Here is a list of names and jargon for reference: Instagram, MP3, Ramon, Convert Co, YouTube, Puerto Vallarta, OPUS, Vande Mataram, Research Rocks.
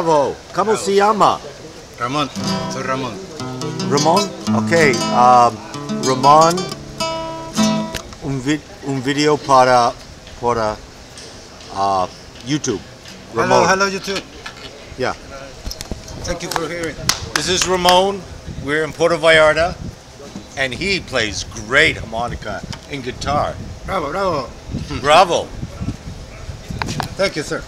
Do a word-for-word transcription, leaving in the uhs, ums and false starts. Bravo. ¿Cómo se llama? Ramon. Soy Ramon. Ramon? Okay. Um, Ramon, un, vi un video para, para uh, YouTube. Ramon. Hello, hello YouTube. Yeah. Thank you for hearing. This is Ramon. We're in Puerto Vallarta. And he plays great harmonica and guitar. Bravo, bravo. Bravo. Thank you, sir.